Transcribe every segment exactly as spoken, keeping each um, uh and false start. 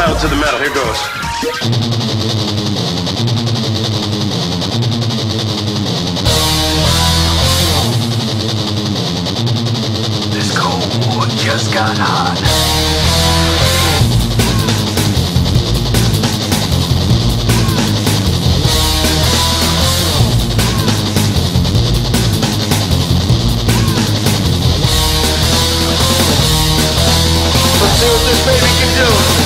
pedal to the metal. Here goes. Just got hot. Let's see what this baby can do.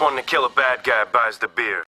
One to kill a bad guy buys the beer.